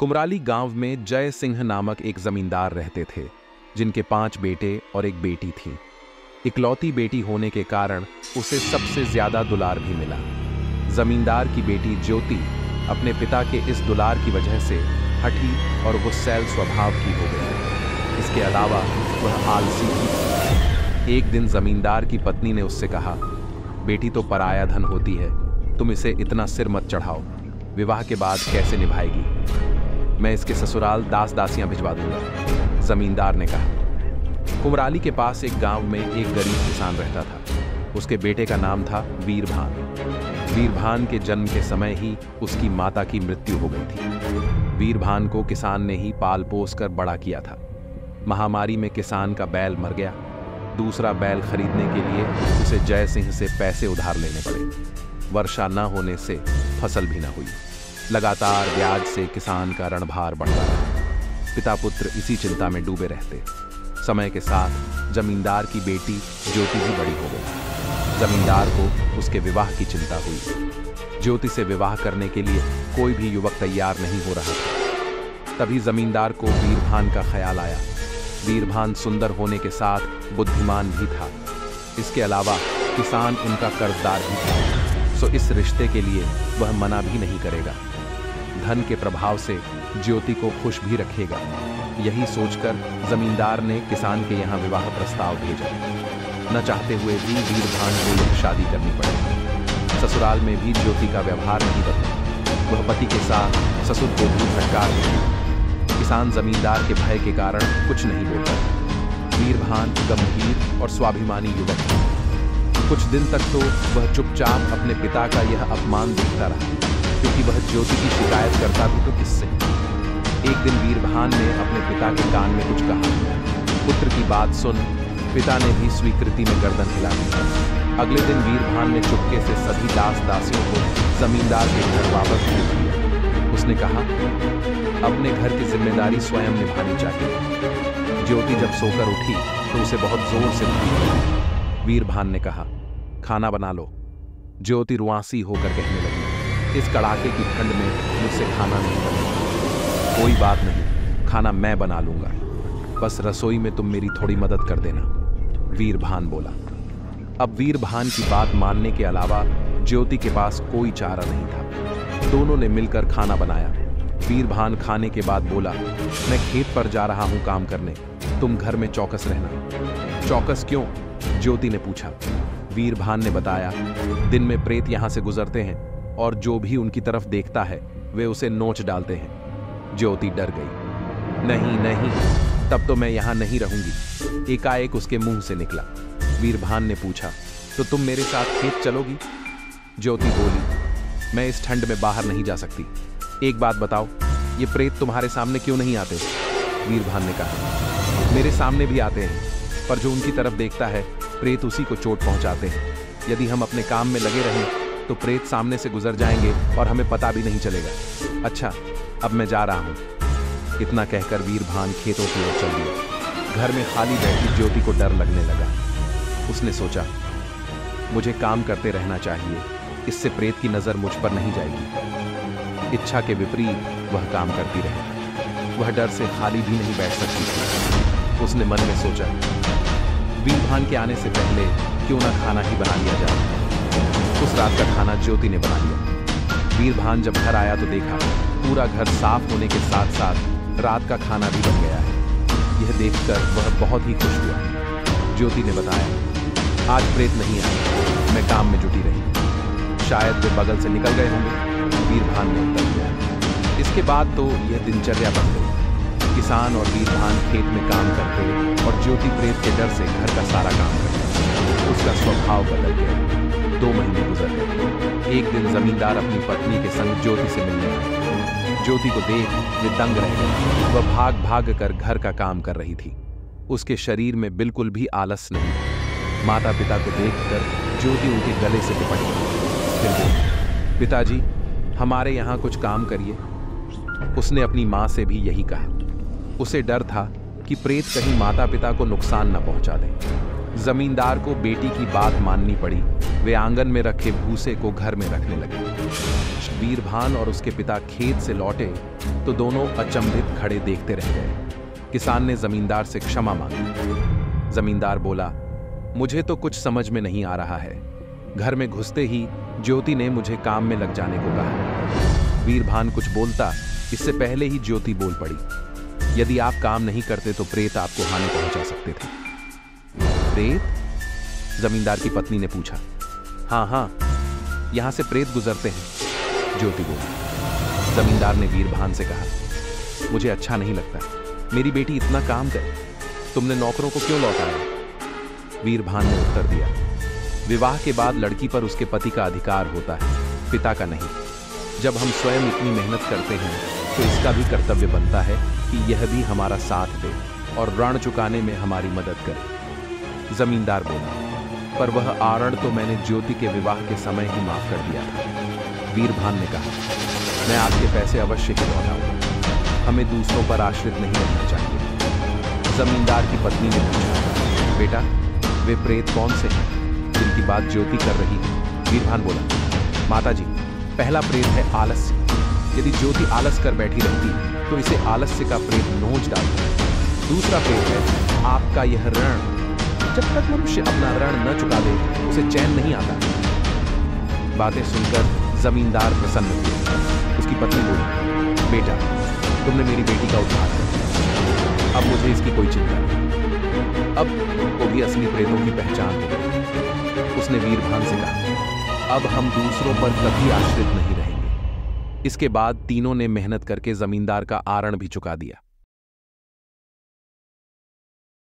कुमराली गांव में जय सिंह नामक एक जमींदार रहते थे, जिनके 5 बेटे और एक बेटी थी। इकलौती बेटी होने के कारण उसे सबसे ज्यादा दुलार भी मिला। जमींदार की बेटी ज्योति अपने पिता के इस दुलार की वजह से हठी और गुस्सैल स्वभाव की हो गई। इसके अलावा वह आलसी थी। एक दिन जमींदार की पत्नी ने उससे कहा, बेटी तो पराया धन होती है, तुम इसे इतना सिर मत चढ़ाओ, विवाह के बाद कैसे निभाएगी, मैं इसके ससुराल दास दासियां भिजवा दूंगा। जमींदार ने कहा। कुमराली के पास एक गांव में एक गरीब किसान रहता था। उसके बेटे का नाम था वीरभान। वीरभान के जन्म के समय ही उसकी माता की मृत्यु हो गई थी। वीरभान को किसान ने ही पाल पोस कर बड़ा किया था। महामारी में किसान का बैल मर गया। दूसरा बैल खरीदने के लिए उसे जय सिंह से पैसे उधार लेने पड़े। वर्षा न होने से फसल भी न हुई। लगातार ब्याज से किसान का ऋणभार बढ़ता रहा। पिता पुत्र इसी चिंता में डूबे रहते। समय के साथ जमींदार की बेटी ज्योति भी बड़ी हो गई। जमींदार को उसके विवाह की चिंता हुई। ज्योति से विवाह करने के लिए कोई भी युवक तैयार नहीं हो रहा था। तभी जमींदार को वीरभान का ख्याल आया। वीरभान सुंदर होने के साथ बुद्धिमान भी था। इसके अलावा किसान उनका कर्जदार भी था, सो इस रिश्ते के लिए वह मना भी नहीं करेगा। धन के प्रभाव से ज्योति को खुश भी रखेगा। यही सोचकर जमींदार ने किसान के यहाँ विवाह प्रस्ताव भेजा। न चाहते हुए भी वीरभान को यह शादी करनी पड़ी। ससुराल में भी ज्योति का व्यवहार नहीं बदला। वह पति के साथ ससुर को भी फटकार दी। किसान जमींदार के भय के कारण कुछ नहीं बोलता। वीरभान गंभीर और स्वाभिमानी युवक था। कुछ दिन तक तो वह चुपचाप अपने पिता का यह अपमान देखता रहा, क्योंकि वह ज्योति की शिकायत करता भी तो किससे। एक दिन वीरभान ने अपने पिता के कान में कुछ कहा। पुत्र की बात सुन पिता ने भी स्वीकृति में गर्दन हिला दी। अगले दिन वीरभान ने चुपके से सभी दास दासियों को जमींदार के घर वापस भेज दिया। उसने कहा, अपने घर की जिम्मेदारी स्वयं निभानी चाहिए। ज्योति जब सोकर उठी तो उसे बहुत जोर से लगी। वीरभान ने कहा, खाना बना लो। ज्योति रुआसी होकर कहने लगी, इस कड़ाके की ठंड में मुझसे खाना नहीं बनेगा। कोई बात नहीं, खाना मैं बना लूंगा, बस रसोई में तुम मेरी थोड़ी मदद कर देना, वीरभान बोला। अब वीरभान की बात मानने के अलावा ज्योति के पास कोई चारा नहीं था। दोनों ने मिलकर खाना बनाया। वीरभान खाने के बाद बोला, मैं खेत पर जा रहा हूँ काम करने, तुम घर में चौकस रहना। चौकस क्यों? ज्योति ने पूछा। वीरभान ने बताया, दिन में प्रेत यहाँ से गुजरते हैं और जो भी उनकी तरफ देखता है वे उसे नोच डालते हैं। ज्योति डर गई। नहीं, तब तो मैं यहाँ नहीं रहूंगी, एकाएक उसके मुंह से निकला। वीरभान ने पूछा, तो तुम मेरे साथ खेत चलोगी? ज्योति बोली, मैं इस ठंड में बाहर नहीं जा सकती। एक बात बताओ, ये प्रेत तुम्हारे सामने क्यों नहीं आते? वीरभान ने कहा, मेरे सामने भी आते हैं, पर जो उनकी तरफ देखता है प्रेत उसी को चोट पहुंचाते हैं। यदि हम अपने काम में लगे रहें तो प्रेत सामने से गुजर जाएंगे और हमें पता भी नहीं चलेगा। अच्छा, अब मैं जा रहा हूँ। इतना कहकर वीरभान खेतों की ओर चल दिया। घर में खाली बैठी ज्योति को डर लगने लगा। उसने सोचा, मुझे काम करते रहना चाहिए, इससे प्रेत की नजर मुझ पर नहीं जाएगी। इच्छा के विपरीत वह काम करती रही। वह डर से खाली भी नहीं बैठ सकती थी। उसने मन में सोचा, वीरभान के आने से पहले क्यों ना खाना ही बना लिया जाए। उस रात का खाना ज्योति ने बना लिया। वीरभान जब घर आया तो देखा पूरा घर साफ होने के साथ साथ रात का खाना भी बन गया है। यह देखकर वह बहुत ही खुश हुआ। ज्योति ने बताया, आज प्रेत नहीं आया, मैं काम में जुटी रही, शायद वे बगल से निकल गए होंगे, वीरभान ने उत्तर दिया। इसके बाद तो यह दिनचर्या बन गई। किसान और वीरभान खेत में काम करते और ज्योति प्रेत के डर से घर का सारा काम करते। उसका स्वभाव बदल गया। 2 महीने गुजर गए। एक दिन जमींदार अपनी पत्नी के संग ज्योति से मिलने आए। ज्योति को देख वे दंग रह गए। वह भाग भाग कर घर का काम कर रही थी। उसके शरीर में बिल्कुल भी आलस नहीं। माता पिता को देख कर ज्योति उनके गले से लिपट गई। पिताजी, हमारे यहाँ कुछ काम करिए। उसने अपनी माँ से भी यही कहा। उसे डर था कि प्रेत कहीं माता पिता को नुकसान न पहुँचा दे। जमींदार को बेटी की बात माननी पड़ी। वे आंगन में रखे भूसे को घर में रखने लगे। वीरभान और उसके पिता खेत से लौटे तो दोनों अचंभित खड़े देखते रह गए। किसान ने जमींदार से क्षमा मांगी। जमींदार बोला, मुझे तो कुछ समझ में नहीं आ रहा है। घर में घुसते ही ज्योति ने मुझे काम में लग जाने को कहा। वीरभान कुछ बोलता इससे पहले ही ज्योति बोल पड़ी, यदि आप काम नहीं करते तो प्रेत आपको हानि पहुंचा सकते थे। प्रेत? जमींदार की पत्नी ने पूछा। हाँ, यहाँ से प्रेत गुजरते हैं, ज्योति बोली। जमींदार ने वीरभान से कहा, मुझे अच्छा नहीं लगता, मेरी बेटी इतना काम करे, तुमने नौकरों को क्यों लौटाया? वीरभान ने उत्तर दिया, विवाह के बाद लड़की पर उसके पति का अधिकार होता है, पिता का नहीं। जब हम स्वयं इतनी मेहनत करते हैं तो इसका भी कर्तव्य बनता है कि यह भी हमारा साथ दे और ऋण चुकाने में हमारी मदद करे। जमींदार बोला, पर वह आरण तो मैंने ज्योति के विवाह के समय ही माफ कर दिया था। वीरभान ने कहा, मैं आपके पैसे अवश्य ही लौटाऊंगा, हमें दूसरों पर आश्रित नहीं रहना चाहिए। जमींदार की पत्नी ने पूछा, बेटा वे प्रेत कौन से हैं जिनकी बात ज्योति कर रही है? वीरभान बोला, माताजी, पहला प्रेत है आलस्य। यदि ज्योति आलस कर बैठी रहती तो इसे आलस्य का प्रेत नोच डालता। दूसरा प्रेत है आपका यह ऋण। जब तक मनुष्य अपना ऋण न चुका दे उसे चैन नहीं आता। बातें सुनकर जमींदार प्रसन्न हुए। उसकी पत्नी बोली, बेटा तुमने मेरी बेटी का उद्धार किया, अब मुझे इसकी कोई चिंता नहीं। अब वो भी असली प्रेतों की पहचान हो गई। उसने वीरभान से कहा, अब हम दूसरों पर कभी आश्रित नहीं रहेंगे। इसके बाद तीनों ने मेहनत करके जमींदार का आरण भी चुका दिया।